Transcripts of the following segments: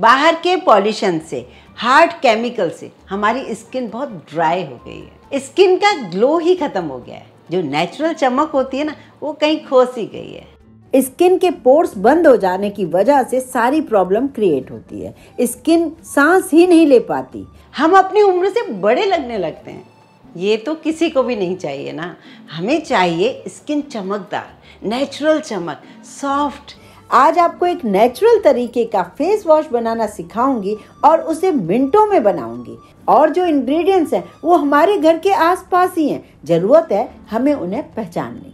बाहर के पॉल्यूशन से, हार्ड केमिकल से हमारी स्किन बहुत ड्राई हो गई है। स्किन का ग्लो ही खत्म हो गया है। जो नेचुरल चमक होती है ना, वो कहीं खो सी गई है। स्किन के पोर्स बंद हो जाने की वजह से सारी प्रॉब्लम क्रिएट होती है। स्किन सांस ही नहीं ले पाती। हम अपनी उम्र से बड़े लगने लगते हैं। ये तो किसी को भी नहीं चाहिए ना। हमें चाहिए स्किन चमकदार, नेचुरल चमक, सॉफ्ट। आज आपको एक नेचुरल तरीके का फेस वॉश बनाना सिखाऊंगी और उसे मिनटों में बनाऊंगी। और जो इंग्रेडिएंट्स हैं वो हमारे घर के आसपास ही हैं। जरूरत है हमें उन्हें पहचानने की।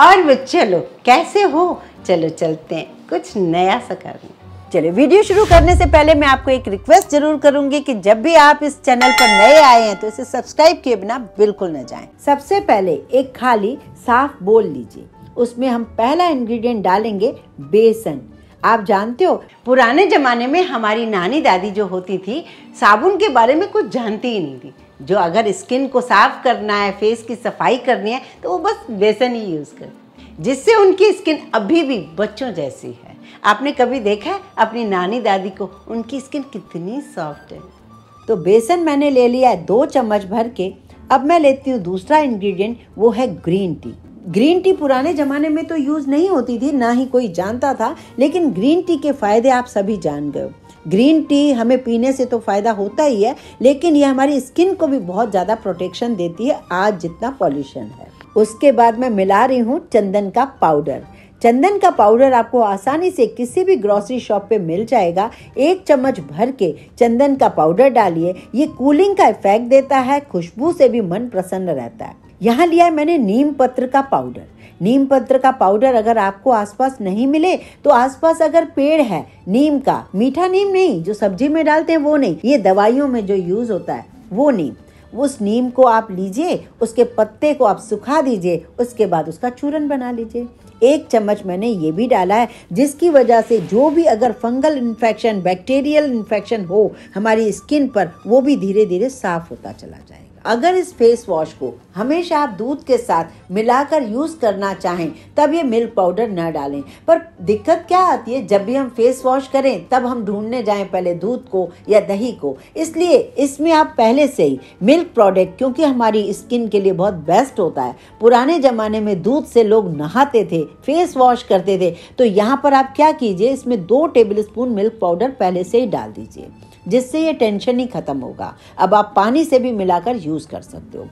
और वो चलो कैसे हो, चलो चलते हैं कुछ नया सा करने। चलिए वीडियो शुरू करने से पहले मैं आपको एक रिक्वेस्ट जरूर करूंगी कि जब भी आप इस चैनल पर नए आए हैं तो इसे सब्सक्राइब किए बिना बिल्कुल न जाएं। सबसे पहले एक खाली साफ बोल लीजिए, उसमें हम पहला इंग्रेडिएंट डालेंगे बेसन। आप जानते हो पुराने जमाने में हमारी नानी दादी जो होती थी साबुन के बारे में कुछ जानती ही नहीं थी। जो अगर स्किन को साफ करना है, फेस की सफाई करनी है तो वो बस बेसन ही यूज करती, जिससे उनकी स्किन अभी भी बच्चों जैसी है। आपने कभी देखा है अपनी नानी दादी को, उनकी स्किन कितनी सॉफ्ट है। तो बेसन मैंने ले लिया है 2 चम्मच भर के। अब मैं लेती हूँ दूसरा इंग्रेडिएंट, वो है ग्रीन टी। ग्रीन टी पुराने ज़माने में तो यूज़ नहीं होती थी, ना ही कोई जानता था, लेकिन ग्रीन टी के फ़ायदे आप सभी जान गए हो। ग्रीन टी हमें पीने से तो फ़ायदा होता ही है, लेकिन यह हमारी स्किन को भी बहुत ज़्यादा प्रोटेक्शन देती है आज जितना पॉल्यूशन है। उसके बाद मैं मिला रही हूँ चंदन का पाउडर। चंदन का पाउडर आपको आसानी से किसी भी ग्रॉसरी शॉप पे मिल जाएगा। 1 चम्मच भर के चंदन का पाउडर डालिए। ये कूलिंग का इफेक्ट देता है, खुशबू से भी मन प्रसन्न रहता है। यहाँ लिया है मैंने नीम पत्र का पाउडर। नीम पत्र का पाउडर अगर आपको आसपास नहीं मिले तो आसपास अगर पेड़ है नीम का, मीठा नीम नहीं जो सब्जी में डालते हैं वो नहीं, ये दवाइयों में जो यूज होता है वो नीम, उस नीम को आप लीजिए, उसके पत्ते को आप सुखा दीजिए, उसके बाद उसका चूरन बना लीजिए। 1 चम्मच मैंने ये भी डाला है, जिसकी वजह से जो भी अगर फंगल इन्फेक्शन, बैक्टीरियल इन्फेक्शन हो हमारी स्किन पर, वो भी धीरे धीरे साफ होता चला जाएगा। अगर इस फेस वॉश को हमेशा आप दूध के साथ मिलाकर यूज़ करना चाहें तब ये मिल्क पाउडर ना डालें। पर दिक्कत क्या आती है, जब भी हम फेस वॉश करें तब हम ढूंढने जाएं पहले दूध को या दही को, इसलिए इसमें आप पहले से ही मिल्क प्रोडक्ट, क्योंकि हमारी स्किन के लिए बहुत बेस्ट होता है। पुराने ज़माने में दूध से लोग नहाते थे, फेस वॉश करते थे, तो यहाँ पर आप क्या कीजिए, इसमें 2 टेबल स्पून मिल्क पाउडर पहले से ही डाल दीजिए, जिससे ये टेंशन ही खत्म होगा। अब आप पानी से भी मिलाकर यूज़ कर सकते हो।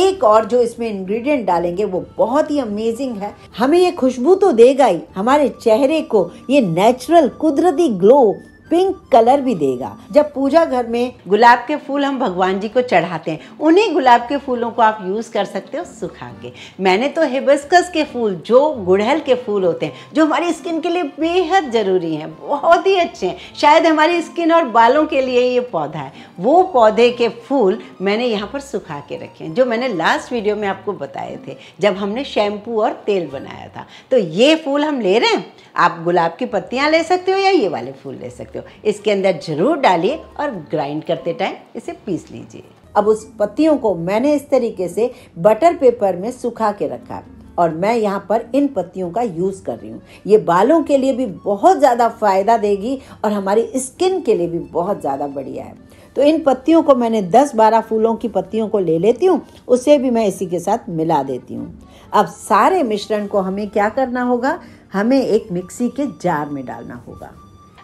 एक और जो इसमें इंग्रेडिएंट डालेंगे वो बहुत ही अमेजिंग है। हमें ये खुशबू तो देगा ही, हमारे चेहरे को ये नेचुरल कुदरती ग्लो, पिंक कलर भी देगा। जब पूजा घर में गुलाब के फूल हम भगवान जी को चढ़ाते हैं, उन्हीं गुलाब के फूलों को आप यूज़ कर सकते हो सुखा के। मैंने तो हिबिस्कस के फूल, जो गुड़हल के फूल होते हैं, जो हमारी स्किन के लिए बेहद ज़रूरी हैं, बहुत ही अच्छे हैं, शायद हमारी स्किन और बालों के लिए ये पौधा है, वो पौधे के फूल मैंने यहाँ पर सुखा के रखे हैं, जो मैंने लास्ट वीडियो में आपको बताए थे जब हमने शैम्पू और तेल बनाया था। तो ये फूल हम ले रहे हैं, आप गुलाब की पत्तियाँ ले सकते हो या ये वाले फूल ले सकते हो। इसके अंदर जरूर डालिए और ग्राइंड करते टाइम इसे पीस लीजिए। अब उस पत्तियों को मैंने इस तरीके से बटर पेपर में सुखा के रखा है और मैं यहाँ पर इन पत्तियों का यूज कर रही हूँ। ये बालों के लिए भी बहुत ज्यादा फायदा देगी और हमारी स्किन के लिए भी बहुत ज्यादा बढ़िया है। तो इन पत्तियों को मैंने 10-12 फूलों की पत्तियों को ले लेती हूँ, उसे भी मैं इसी के साथ मिला देती हूँ। अब सारे मिश्रण को हमें क्या करना होगा, हमें एक मिक्सी के जार में डालना होगा।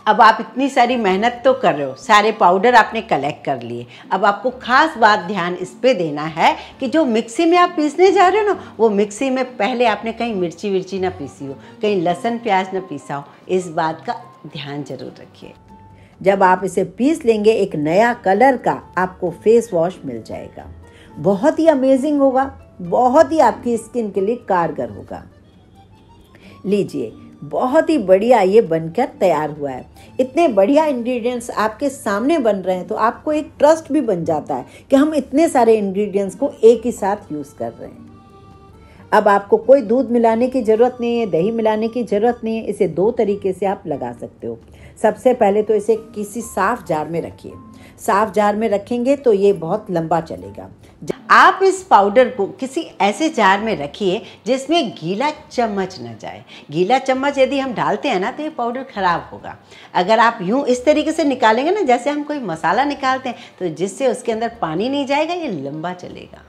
अब आप इतनी सारी मेहनत तो कर रहे हो, सारे पाउडर आपने कलेक्ट कर लिए, अब आपको खास बात ध्यान इस पे देना है कि जो मिक्सी में आप पीसने जा रहे हो ना, वो मिक्सी में पहले आपने कहीं मिर्ची विर्ची ना पीसी हो, कहीं लहसुन प्याज ना पीसा हो, इस बात का ध्यान जरूर रखिए। जब आप इसे पीस लेंगे एक नया कलर का आपको फेस वॉश मिल जाएगा, बहुत ही अमेजिंग होगा, बहुत ही आपकी स्किन के लिए कारगर होगा। लीजिए, बहुत ही बढ़िया ये बनकर तैयार हुआ है। इतने बढ़िया इंग्रेडिएंट्स आपके सामने बन रहे हैं तो आपको एक ट्रस्ट भी बन जाता है कि हम इतने सारे इंग्रेडिएंट्स को एक ही साथ यूज़ कर रहे हैं। अब आपको कोई दूध मिलाने की ज़रूरत नहीं है, दही मिलाने की ज़रूरत नहीं है। इसे 2 तरीके से आप लगा सकते हो। सबसे पहले तो इसे किसी साफ जार में रखिए। साफ जार में रखेंगे तो ये बहुत लंबा चलेगा। आप इस पाउडर को किसी ऐसे जार में रखिए जिसमें गीला चम्मच न जाए। गीला चम्मच यदि हम डालते हैं ना तो ये पाउडर ख़राब होगा। अगर आप यूँ इस तरीके से निकालेंगे ना जैसे हम कोई मसाला निकालते हैं, तो जिससे उसके अंदर पानी नहीं जाएगा, ये लंबा चलेगा।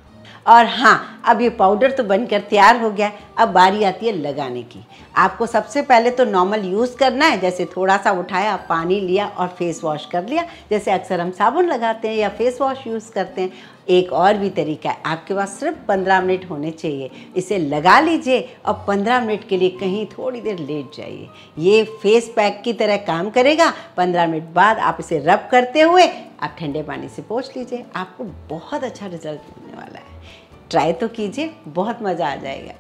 और हाँ, अब ये पाउडर तो बनकर तैयार हो गया है। अब बारी आती है लगाने की। आपको सबसे पहले तो नॉर्मल यूज़ करना है, जैसे थोड़ा सा उठाया, पानी लिया और फेस वॉश कर लिया, जैसे अक्सर हम साबुन लगाते हैं या फेस वॉश यूज़ करते हैं। एक और भी तरीका है, आपके पास सिर्फ 15 मिनट होने चाहिए। इसे लगा लीजिए और 15 मिनट के लिए कहीं थोड़ी देर लेट जाइए। ये फेस पैक की तरह काम करेगा। 15 मिनट बाद आप इसे रब करते हुए आप ठंडे पानी से पोंछ लीजिए। आपको बहुत अच्छा रिजल्ट मिलने वाला है। ट्राई तो कीजिए, बहुत मज़ा आ जाएगा।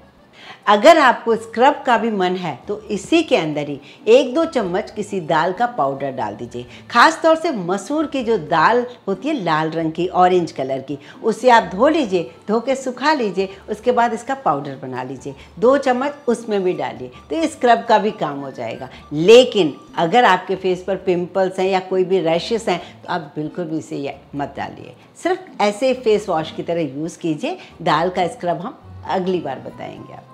अगर आपको स्क्रब का भी मन है तो इसी के अंदर ही 1-2 चम्मच किसी दाल का पाउडर डाल दीजिए। खास तौर से मसूर की जो दाल होती है, लाल रंग की, ऑरेंज कलर की, उसे आप धो लीजिए, धो के सुखा लीजिए, उसके बाद इसका पाउडर बना लीजिए। 2 चम्मच उसमें भी डालिए, तो ये स्क्रब का भी काम हो जाएगा। लेकिन अगर आपके फेस पर पिम्पल्स हैं या कोई भी रैशेस हैं तो आप बिल्कुल भी इसे मत डालिए। सिर्फ ऐसे फेस वॉश की तरह यूज़ कीजिए। दाल का स्क्रब हम अगली बार बताएंगे आपको।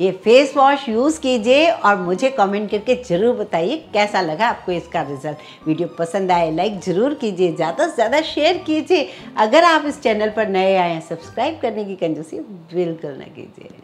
ये फेस वॉश यूज़ कीजिए और मुझे कमेंट करके ज़रूर बताइए कैसा लगा आपको इसका रिज़ल्ट। वीडियो पसंद आए लाइक ज़रूर कीजिए, ज़्यादा से ज़्यादा शेयर कीजिए। अगर आप इस चैनल पर नए आए हैं, सब्सक्राइब करने की कंजूसी बिल्कुल ना कीजिए।